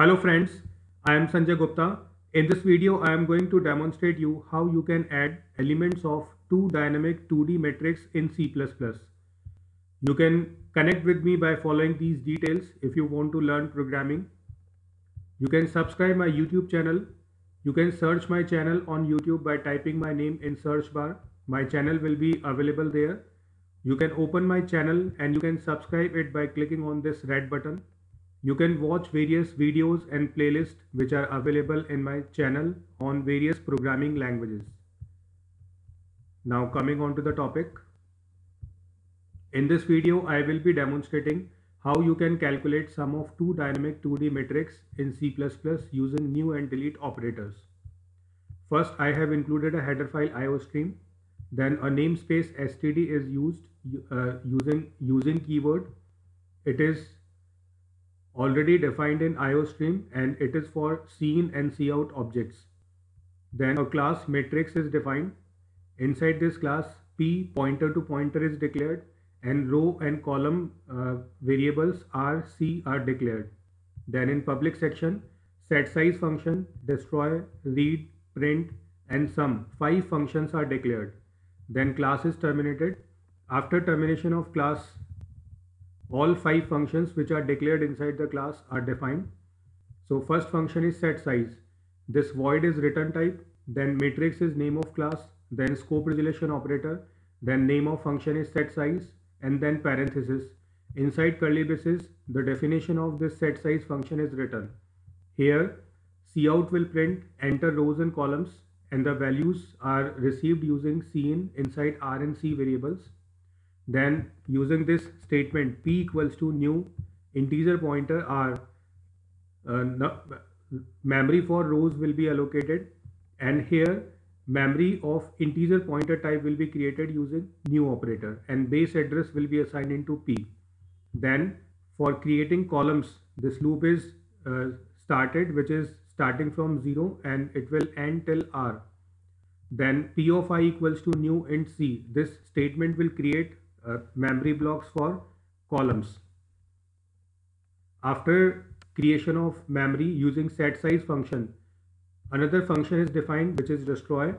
Hello friends, I am Sanjay Gupta. In this video, I am going to demonstrate you how you can add elements of two dynamic 2D matrix in C++. You can connect with me by following these details if you want to learn programming. You can subscribe my YouTube channel. You can search my channel on YouTube by typing my name in search bar. My channel will be available there. You can open my channel and you can subscribe it by clicking on this red button. You can watch various videos and playlists which are available in my channel on various programming languages. Now coming on to the topic. In this video, I will be demonstrating how you can calculate sum of two dynamic 2D matrix in C++ using new and delete operators. First, I have included a header file Iostream. Then a namespace std is used using keyword. It is already defined in Iostream and it is for Cout and Cout objects. Then a class matrix is defined. Inside this class, p pointer to pointer is declared and row and column variables r, c are declared. Then in public section, setSize function, destroy, read, print and sum, 5 functions are declared. Then class is terminated. After termination of class, all 5 functions which are declared inside the class are defined. So first function is setSize. This void is return type, then matrix is name of class, then scope resolution operator, then name of function is setSize, and then parenthesis. Inside curly braces, the definition of this setSize function is written. Here, Cout will print, enter rows and columns, and the values are received using Cin inside r and c variables. Then using this statement p equals to new integer pointer r, memory for rows will be allocated, and here memory of integer pointer type will be created using new operator, and base address will be assigned into p. Then for creating columns, this loop is started, which is starting from 0 and it will end till r. Then p of I equals to new int c. This statement will create memory blocks for columns. After creation of memory using setSize function, another function is defined which is destroy.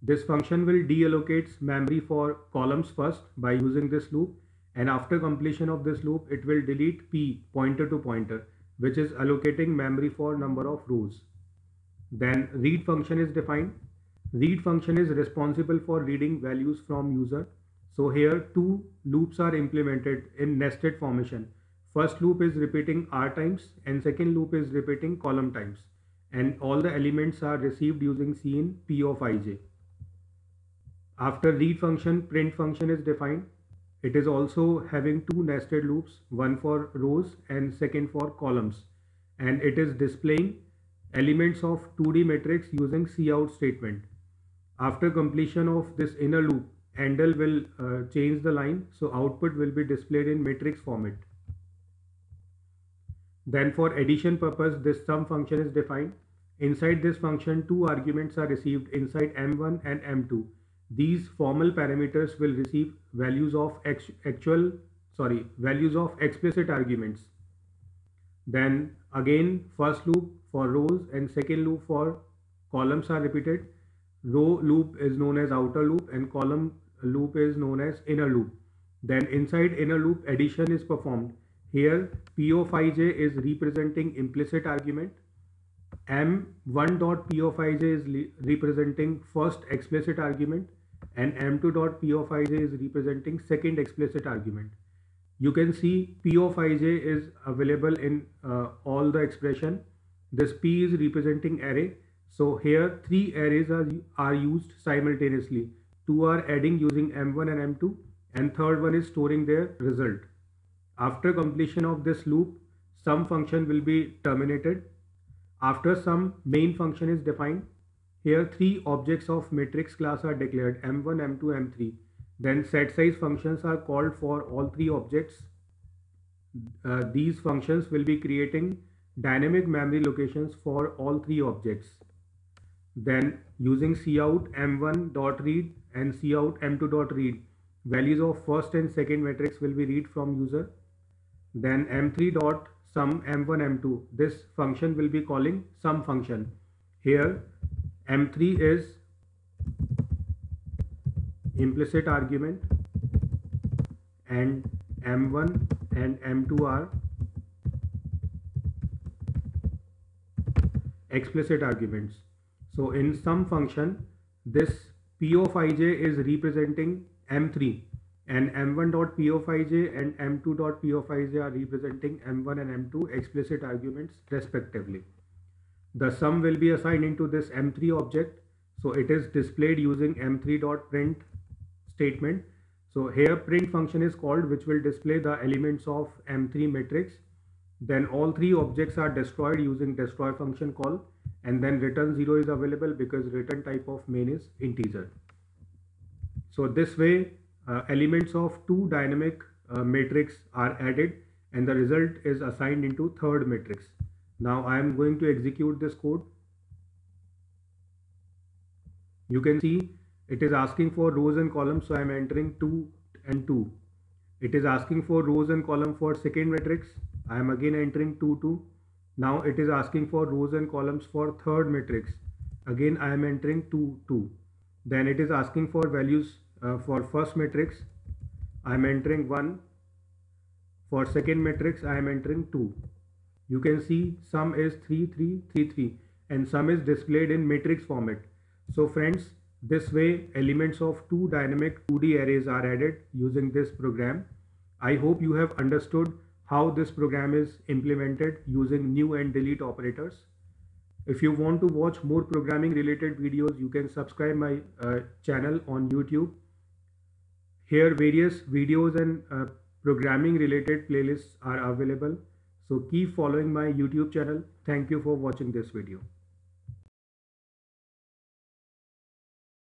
This function will deallocate memory for columns first by using this loop, and after completion of this loop it will delete p pointer to pointer, which is allocating memory for number of rows. Then read function is defined. Read function is responsible for reading values from user. So here two loops are implemented in nested formation. First loop is repeating r times and second loop is repeating column times, and all the elements are received using Cin p of ij. After read function, print function is defined. It is also having two nested loops, one for rows and second for columns, and it is displaying elements of 2D matrix using Cout statement. After completion of this inner loop, handle will change the line, so output will be displayed in matrix format. Then for addition purpose, this sum function is defined. Inside this function, two arguments are received inside m1 and m2. These formal parameters will receive values of explicit arguments. Then again, first loop for rows and second loop for columns are repeated. Row loop is known as outer loop and column loop is known as inner loop. Then inside inner loop, addition is performed. Here p of ij is representing implicit argument, m1 dot p of ij is representing first explicit argument, and m2 dot p of ij is representing second explicit argument. You can see p of ij is available in all the expression. This p is representing array. So here three arrays are used simultaneously. Two are adding using m1 and m2, and third one is storing their result. After completion of this loop, sum function will be terminated. After sum, main function is defined. Here three objects of matrix class are declared, m1, m2, m3. Then setSize functions are called for all three objects. These functions will be creating dynamic memory locations for all three objects. Then using Cout m1.read and Cout m2.read, values of first and second matrix will be read from user. Then m3. sum m1 m2. This function will be calling sum function. Here m3 is implicit argument and m1 and m2 are explicit arguments. So in sum function, this p of ij is representing m3, and m1 dot p of ij and m2 dot p of ij are representing m1 and m2 explicit arguments respectively. The sum will be assigned into this m3 object, so it is displayed using m3 dot print statement. So here print function is called, which will display the elements of m3 matrix. Then all three objects are destroyed using destroy function call, and then return 0 is available because return type of main is integer. So this way elements of two dynamic matrix are added and the result is assigned into third matrix. Now I am going to execute this code. You can see it is asking for rows and columns, so I am entering 2 and 2. It is asking for rows and column for second matrix. I am again entering 2, 2. Now it is asking for rows and columns for third matrix. Again I am entering 2, 2. Then it is asking for values for first matrix. I am entering 1. For second matrix I am entering 2. You can see sum is 3, 3, 3, 3, and sum is displayed in matrix format. So friends, this way elements of two dynamic 2D arrays are added using this program. I hope you have understood how this program is implemented using new and delete operators. If you want to watch more programming related videos, you can subscribe my channel on YouTube. Here various videos and programming related playlists are available. So keep following my YouTube channel. Thank you for watching this video.